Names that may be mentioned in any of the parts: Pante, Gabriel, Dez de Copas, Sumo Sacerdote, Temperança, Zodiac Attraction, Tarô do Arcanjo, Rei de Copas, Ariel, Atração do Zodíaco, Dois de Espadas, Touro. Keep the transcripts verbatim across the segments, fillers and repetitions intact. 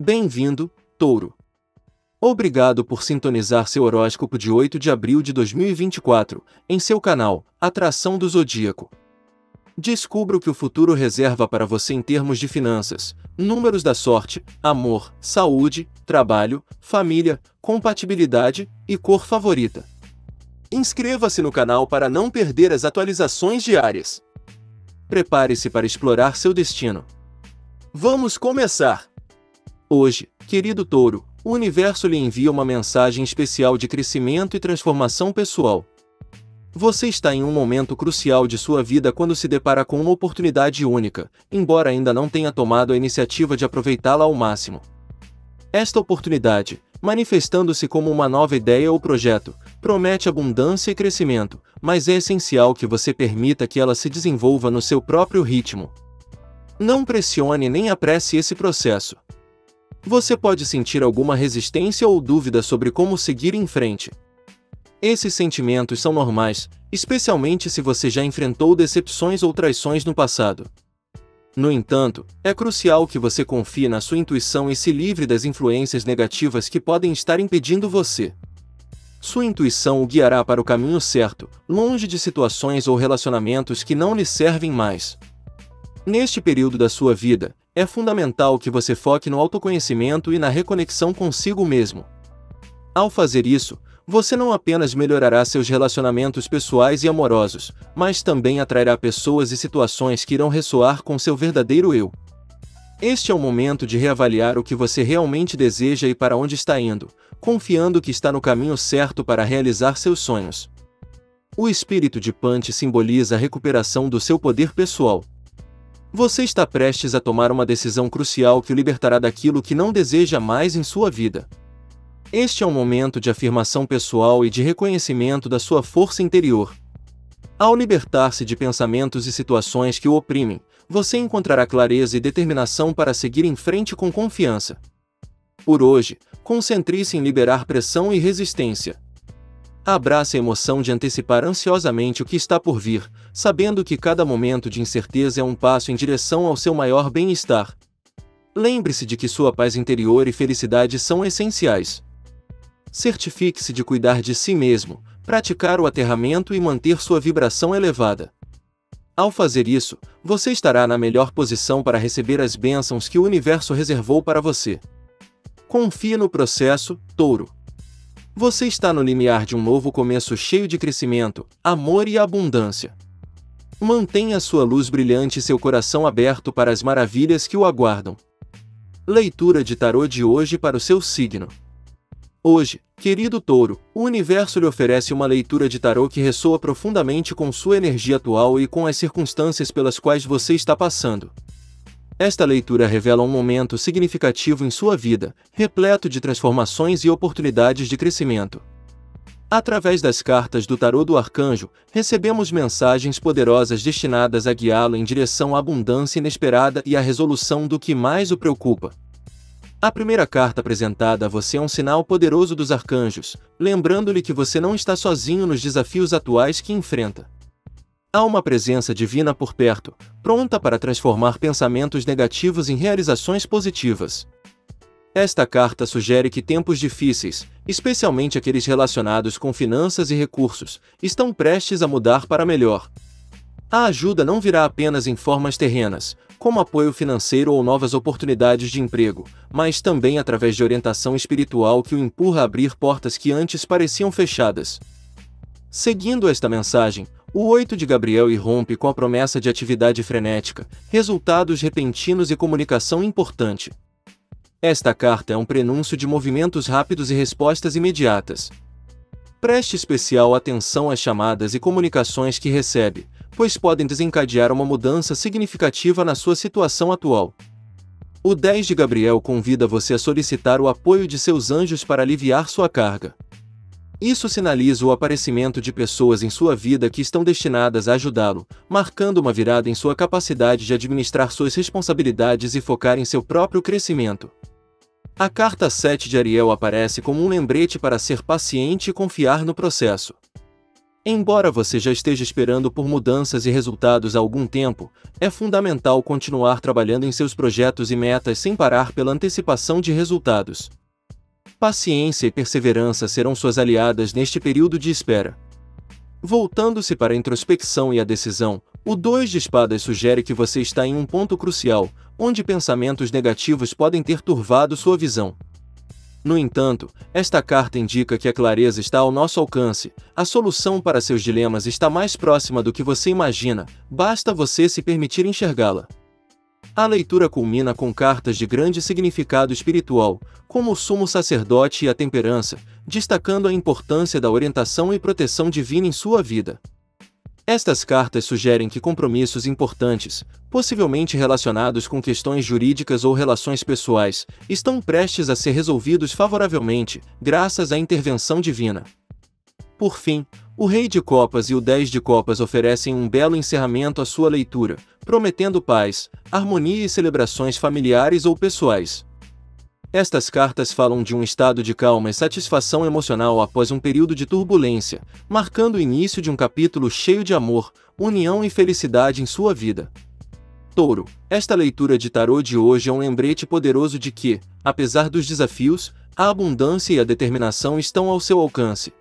Bem-vindo, Touro! Obrigado por sintonizar seu horóscopo de oito de abril de dois mil e vinte e quatro, em seu canal, Atração do Zodíaco. Descubra o que o futuro reserva para você em termos de finanças, números da sorte, amor, saúde, trabalho, família, compatibilidade e cor favorita. Inscreva-se no canal para não perder as atualizações diárias. Prepare-se para explorar seu destino. Vamos começar! Hoje, querido Touro, o universo lhe envia uma mensagem especial de crescimento e transformação pessoal. Você está em um momento crucial de sua vida quando se depara com uma oportunidade única, embora ainda não tenha tomado a iniciativa de aproveitá-la ao máximo. Esta oportunidade, manifestando-se como uma nova ideia ou projeto, promete abundância e crescimento, mas é essencial que você permita que ela se desenvolva no seu próprio ritmo. Não pressione nem apresse esse processo. Você pode sentir alguma resistência ou dúvida sobre como seguir em frente. Esses sentimentos são normais, especialmente se você já enfrentou decepções ou traições no passado. No entanto, é crucial que você confie na sua intuição e se livre das influências negativas que podem estar impedindo você. Sua intuição o guiará para o caminho certo, longe de situações ou relacionamentos que não lhe servem mais. Neste período da sua vida, é fundamental que você foque no autoconhecimento e na reconexão consigo mesmo. Ao fazer isso, você não apenas melhorará seus relacionamentos pessoais e amorosos, mas também atrairá pessoas e situações que irão ressoar com seu verdadeiro eu. Este é o momento de reavaliar o que você realmente deseja e para onde está indo, confiando que está no caminho certo para realizar seus sonhos. O espírito de Pante simboliza a recuperação do seu poder pessoal. Você está prestes a tomar uma decisão crucial que o libertará daquilo que não deseja mais em sua vida. Este é um momento de afirmação pessoal e de reconhecimento da sua força interior. Ao libertar-se de pensamentos e situações que o oprimem, você encontrará clareza e determinação para seguir em frente com confiança. Por hoje, concentre-se em liberar pressão e resistência. Abrace a emoção de antecipar ansiosamente o que está por vir, sabendo que cada momento de incerteza é um passo em direção ao seu maior bem-estar. Lembre-se de que sua paz interior e felicidade são essenciais. Certifique-se de cuidar de si mesmo, praticar o aterramento e manter sua vibração elevada. Ao fazer isso, você estará na melhor posição para receber as bênçãos que o universo reservou para você. Confie no processo, Touro. Você está no limiar de um novo começo cheio de crescimento, amor e abundância. Mantenha sua luz brilhante e seu coração aberto para as maravilhas que o aguardam. Leitura de tarô de hoje para o seu signo. Hoje, querido Touro, o universo lhe oferece uma leitura de tarô que ressoa profundamente com sua energia atual e com as circunstâncias pelas quais você está passando. Esta leitura revela um momento significativo em sua vida, repleto de transformações e oportunidades de crescimento. Através das cartas do Tarô do Arcanjo, recebemos mensagens poderosas destinadas a guiá-lo em direção à abundância inesperada e à resolução do que mais o preocupa. A primeira carta apresentada a você é um sinal poderoso dos arcanjos, lembrando-lhe que você não está sozinho nos desafios atuais que enfrenta. Há uma presença divina por perto, pronta para transformar pensamentos negativos em realizações positivas. Esta carta sugere que tempos difíceis, especialmente aqueles relacionados com finanças e recursos, estão prestes a mudar para melhor. A ajuda não virá apenas em formas terrenas, como apoio financeiro ou novas oportunidades de emprego, mas também através de orientação espiritual que o empurra a abrir portas que antes pareciam fechadas. Seguindo esta mensagem, o oito de Gabriel irrompe com a promessa de atividade frenética, resultados repentinos e comunicação importante. Esta carta é um prenúncio de movimentos rápidos e respostas imediatas. Preste especial atenção às chamadas e comunicações que recebe, pois podem desencadear uma mudança significativa na sua situação atual. O dez de Gabriel convida você a solicitar o apoio de seus anjos para aliviar sua carga. Isso sinaliza o aparecimento de pessoas em sua vida que estão destinadas a ajudá-lo, marcando uma virada em sua capacidade de administrar suas responsabilidades e focar em seu próprio crescimento. A carta sete de Ariel aparece como um lembrete para ser paciente e confiar no processo. Embora você já esteja esperando por mudanças e resultados há algum tempo, é fundamental continuar trabalhando em seus projetos e metas sem parar pela antecipação de resultados. Paciência e perseverança serão suas aliadas neste período de espera. Voltando-se para a introspecção e a decisão, o Dois de Espadas sugere que você está em um ponto crucial, onde pensamentos negativos podem ter turvado sua visão. No entanto, esta carta indica que a clareza está ao nosso alcance, a solução para seus dilemas está mais próxima do que você imagina, basta você se permitir enxergá-la. A leitura culmina com cartas de grande significado espiritual, como o Sumo Sacerdote e a Temperança, destacando a importância da orientação e proteção divina em sua vida. Estas cartas sugerem que compromissos importantes, possivelmente relacionados com questões jurídicas ou relações pessoais, estão prestes a ser resolvidos favoravelmente, graças à intervenção divina. Por fim, o Rei de Copas e o Dez de Copas oferecem um belo encerramento à sua leitura, prometendo paz, harmonia e celebrações familiares ou pessoais. Estas cartas falam de um estado de calma e satisfação emocional após um período de turbulência, marcando o início de um capítulo cheio de amor, união e felicidade em sua vida. Touro, esta leitura de tarô de hoje é um lembrete poderoso de que, apesar dos desafios, a abundância e a determinação estão ao seu alcance.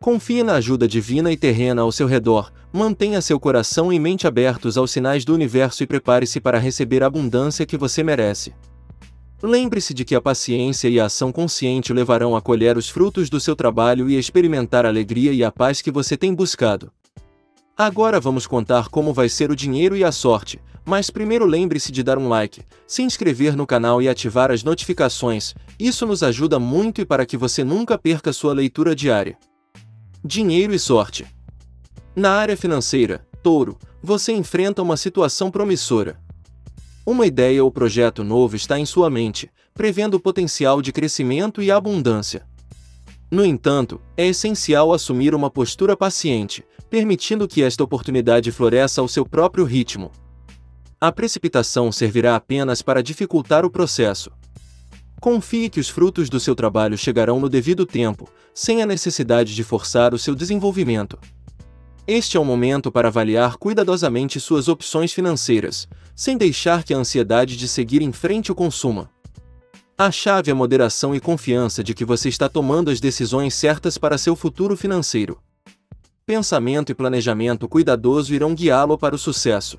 Confie na ajuda divina e terrena ao seu redor, mantenha seu coração e mente abertos aos sinais do universo e prepare-se para receber a abundância que você merece. Lembre-se de que a paciência e a ação consciente levarão a colher os frutos do seu trabalho e a experimentar a alegria e a paz que você tem buscado. Agora vamos contar como vai ser o dinheiro e a sorte, mas primeiro lembre-se de dar um like, se inscrever no canal e ativar as notificações, isso nos ajuda muito e para que você nunca perca sua leitura diária. Dinheiro e sorte. Na área financeira, Touro, você enfrenta uma situação promissora. Uma ideia ou projeto novo está em sua mente, prevendo o potencial de crescimento e abundância. No entanto, é essencial assumir uma postura paciente, permitindo que esta oportunidade floresça ao seu próprio ritmo. A precipitação servirá apenas para dificultar o processo. Confie que os frutos do seu trabalho chegarão no devido tempo, sem a necessidade de forçar o seu desenvolvimento. Este é o momento para avaliar cuidadosamente suas opções financeiras, sem deixar que a ansiedade de seguir em frente o consuma. A chave é moderação e confiança de que você está tomando as decisões certas para seu futuro financeiro. Pensamento e planejamento cuidadoso irão guiá-lo para o sucesso.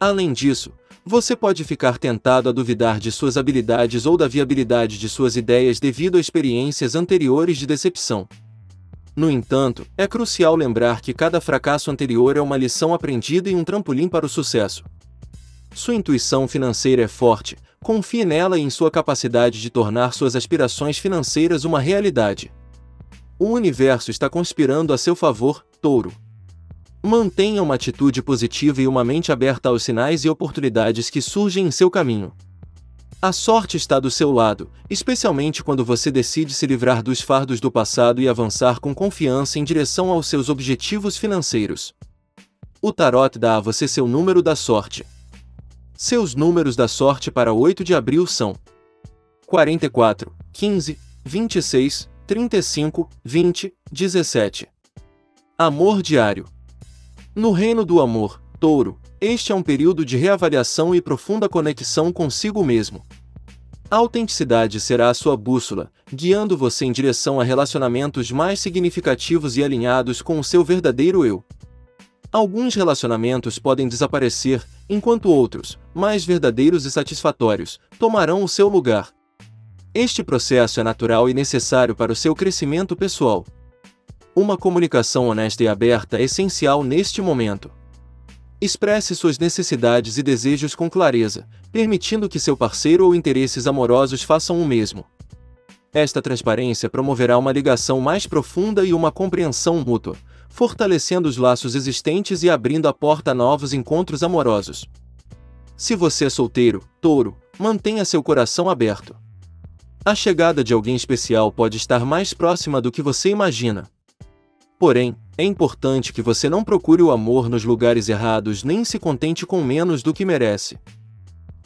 Além disso, você pode ficar tentado a duvidar de suas habilidades ou da viabilidade de suas ideias devido a experiências anteriores de decepção. No entanto, é crucial lembrar que cada fracasso anterior é uma lição aprendida e um trampolim para o sucesso. Sua intuição financeira é forte, confie nela e em sua capacidade de tornar suas aspirações financeiras uma realidade. O universo está conspirando a seu favor, Touro. Mantenha uma atitude positiva e uma mente aberta aos sinais e oportunidades que surgem em seu caminho. A sorte está do seu lado, especialmente quando você decide se livrar dos fardos do passado e avançar com confiança em direção aos seus objetivos financeiros. O tarot dá a você seu número da sorte. Seus números da sorte para oito de abril são quarenta e quatro, quinze, vinte e seis, trinta e cinco, vinte, dezessete. Amor diário. No reino do amor, Touro, este é um período de reavaliação e profunda conexão consigo mesmo. A autenticidade será a sua bússola, guiando você em direção a relacionamentos mais significativos e alinhados com o seu verdadeiro eu. Alguns relacionamentos podem desaparecer, enquanto outros, mais verdadeiros e satisfatórios, tomarão o seu lugar. Este processo é natural e necessário para o seu crescimento pessoal. Uma comunicação honesta e aberta é essencial neste momento. Expresse suas necessidades e desejos com clareza, permitindo que seu parceiro ou interesses amorosos façam o mesmo. Esta transparência promoverá uma ligação mais profunda e uma compreensão mútua, fortalecendo os laços existentes e abrindo a porta a novos encontros amorosos. Se você é solteiro, Touro, mantenha seu coração aberto. A chegada de alguém especial pode estar mais próxima do que você imagina. Porém, é importante que você não procure o amor nos lugares errados nem se contente com menos do que merece.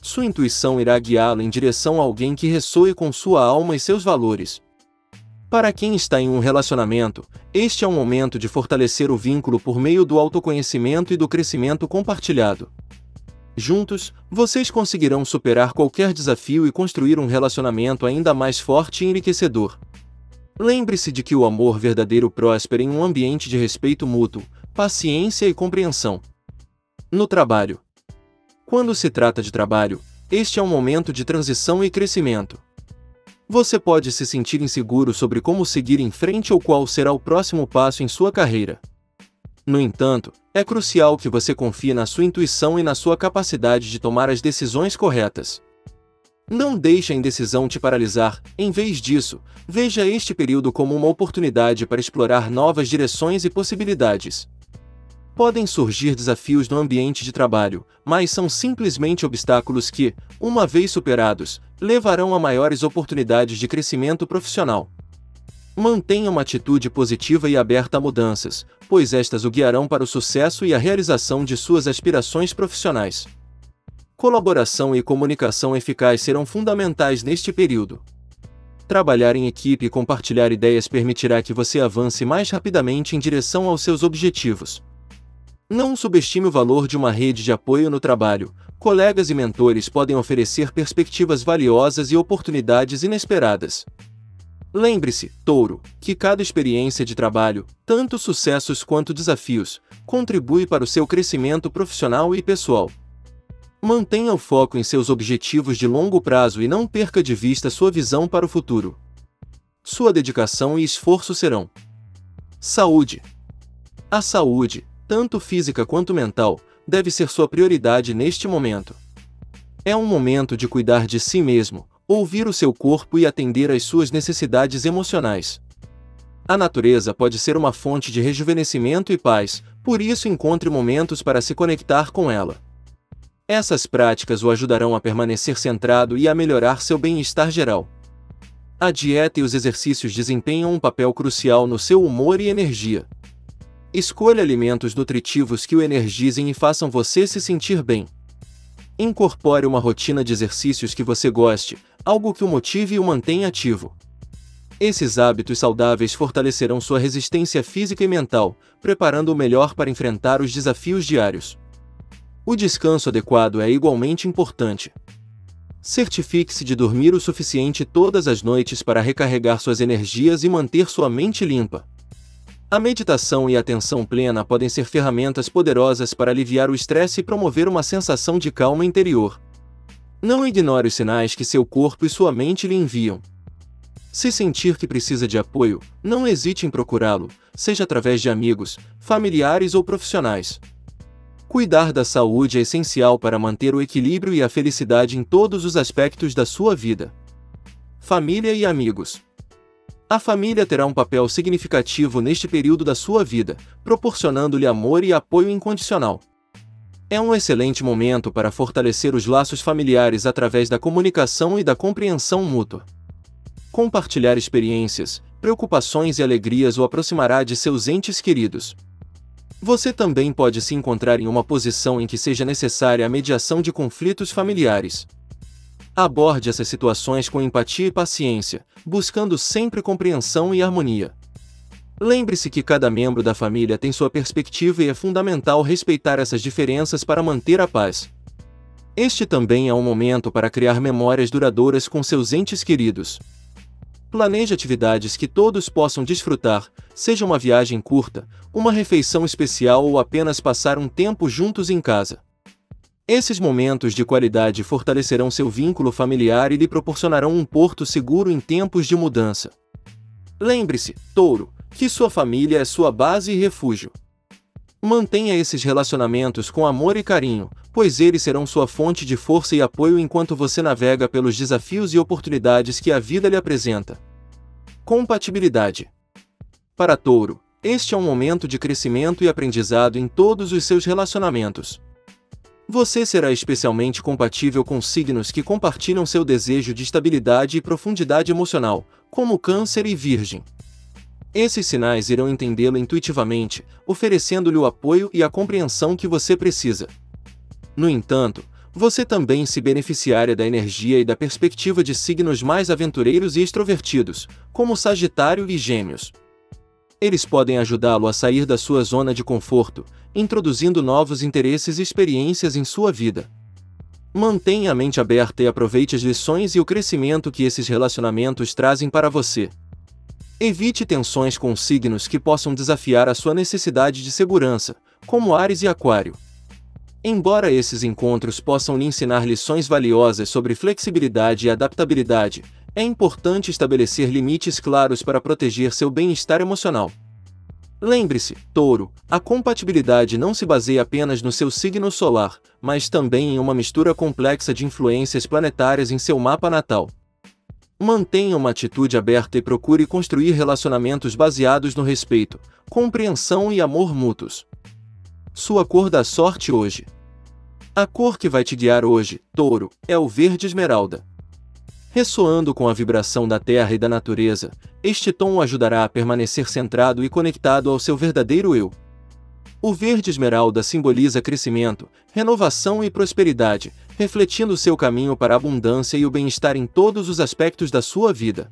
Sua intuição irá guiá-lo em direção a alguém que ressoe com sua alma e seus valores. Para quem está em um relacionamento, este é um momento de fortalecer o vínculo por meio do autoconhecimento e do crescimento compartilhado. Juntos, vocês conseguirão superar qualquer desafio e construir um relacionamento ainda mais forte e enriquecedor. Lembre-se de que o amor verdadeiro prospera em um ambiente de respeito mútuo, paciência e compreensão. No trabalho. Quando se trata de trabalho, este é um momento de transição e crescimento. Você pode se sentir inseguro sobre como seguir em frente ou qual será o próximo passo em sua carreira. No entanto, é crucial que você confie na sua intuição e na sua capacidade de tomar as decisões corretas. Não deixe a indecisão te paralisar, em vez disso, veja este período como uma oportunidade para explorar novas direções e possibilidades. Podem surgir desafios no ambiente de trabalho, mas são simplesmente obstáculos que, uma vez superados, levarão a maiores oportunidades de crescimento profissional. Mantenha uma atitude positiva e aberta a mudanças, pois estas o guiarão para o sucesso e a realização de suas aspirações profissionais. Colaboração e comunicação eficaz serão fundamentais neste período. Trabalhar em equipe e compartilhar ideias permitirá que você avance mais rapidamente em direção aos seus objetivos. Não subestime o valor de uma rede de apoio no trabalho. Colegas e mentores podem oferecer perspectivas valiosas e oportunidades inesperadas. Lembre-se, Touro, que cada experiência de trabalho, tanto sucessos quanto desafios, contribui para o seu crescimento profissional e pessoal. Mantenha o foco em seus objetivos de longo prazo e não perca de vista sua visão para o futuro. Sua dedicação e esforço serão. Saúde. A saúde, tanto física quanto mental, deve ser sua prioridade neste momento. É um momento de cuidar de si mesmo, ouvir o seu corpo e atender às suas necessidades emocionais. A natureza pode ser uma fonte de rejuvenescimento e paz, por isso encontre momentos para se conectar com ela. Essas práticas o ajudarão a permanecer centrado e a melhorar seu bem-estar geral. A dieta e os exercícios desempenham um papel crucial no seu humor e energia. Escolha alimentos nutritivos que o energizem e façam você se sentir bem. Incorpore uma rotina de exercícios que você goste, algo que o motive e o mantenha ativo. Esses hábitos saudáveis fortalecerão sua resistência física e mental, preparando-o melhor para enfrentar os desafios diários. O descanso adequado é igualmente importante. Certifique-se de dormir o suficiente todas as noites para recarregar suas energias e manter sua mente limpa. A meditação e a atenção plena podem ser ferramentas poderosas para aliviar o estresse e promover uma sensação de calma interior. Não ignore os sinais que seu corpo e sua mente lhe enviam. Se sentir que precisa de apoio, não hesite em procurá-lo, seja através de amigos, familiares ou profissionais. Cuidar da saúde é essencial para manter o equilíbrio e a felicidade em todos os aspectos da sua vida. Família e amigos. A família terá um papel significativo neste período da sua vida, proporcionando-lhe amor e apoio incondicional. É um excelente momento para fortalecer os laços familiares através da comunicação e da compreensão mútua. Compartilhar experiências, preocupações e alegrias o aproximará de seus entes queridos. Você também pode se encontrar em uma posição em que seja necessária a mediação de conflitos familiares. Aborde essas situações com empatia e paciência, buscando sempre compreensão e harmonia. Lembre-se que cada membro da família tem sua perspectiva e é fundamental respeitar essas diferenças para manter a paz. Este também é um momento para criar memórias duradouras com seus entes queridos. Planeje atividades que todos possam desfrutar, seja uma viagem curta, uma refeição especial ou apenas passar um tempo juntos em casa. Esses momentos de qualidade fortalecerão seu vínculo familiar e lhe proporcionarão um porto seguro em tempos de mudança. Lembre-se, Touro, que sua família é sua base e refúgio. Mantenha esses relacionamentos com amor e carinho, pois eles serão sua fonte de força e apoio enquanto você navega pelos desafios e oportunidades que a vida lhe apresenta. Compatibilidade. Para Touro, este é um momento de crescimento e aprendizado em todos os seus relacionamentos. Você será especialmente compatível com signos que compartilham seu desejo de estabilidade e profundidade emocional, como Câncer e Virgem. Esses sinais irão entendê-lo intuitivamente, oferecendo-lhe o apoio e a compreensão que você precisa. No entanto, você também se beneficiaria da energia e da perspectiva de signos mais aventureiros e extrovertidos, como Sagitário e Gêmeos. Eles podem ajudá-lo a sair da sua zona de conforto, introduzindo novos interesses e experiências em sua vida. Mantenha a mente aberta e aproveite as lições e o crescimento que esses relacionamentos trazem para você. Evite tensões com signos que possam desafiar a sua necessidade de segurança, como Áries e Aquário. Embora esses encontros possam lhe ensinar lições valiosas sobre flexibilidade e adaptabilidade, é importante estabelecer limites claros para proteger seu bem-estar emocional. Lembre-se, Touro, a compatibilidade não se baseia apenas no seu signo solar, mas também em uma mistura complexa de influências planetárias em seu mapa natal. Mantenha uma atitude aberta e procure construir relacionamentos baseados no respeito, compreensão e amor mútuos. Sua cor da sorte hoje. A cor que vai te guiar hoje, Touro, é o verde esmeralda. Ressoando com a vibração da terra e da natureza, este tom o ajudará a permanecer centrado e conectado ao seu verdadeiro eu. O verde esmeralda simboliza crescimento, renovação e prosperidade, refletindo seu caminho para a abundância e o bem-estar em todos os aspectos da sua vida.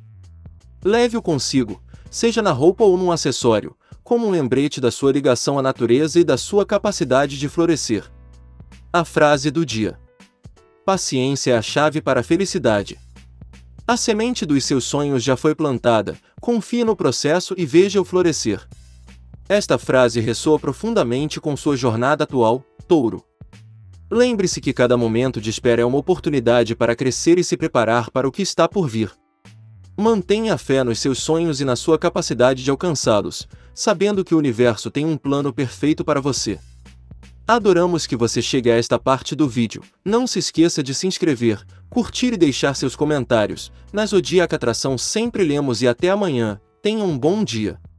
Leve-o consigo, seja na roupa ou num acessório, como um lembrete da sua ligação à natureza e da sua capacidade de florescer. A frase do dia. Paciência é a chave para a felicidade. A semente dos seus sonhos já foi plantada, confie no processo e veja-o florescer. Esta frase ressoa profundamente com sua jornada atual, Touro. Lembre-se que cada momento de espera é uma oportunidade para crescer e se preparar para o que está por vir. Mantenha a fé nos seus sonhos e na sua capacidade de alcançá-los, sabendo que o universo tem um plano perfeito para você. Adoramos que você chegue a esta parte do vídeo. Não se esqueça de se inscrever, curtir e deixar seus comentários. Na Zodiac Attraction sempre lemos e até amanhã. Tenha um bom dia!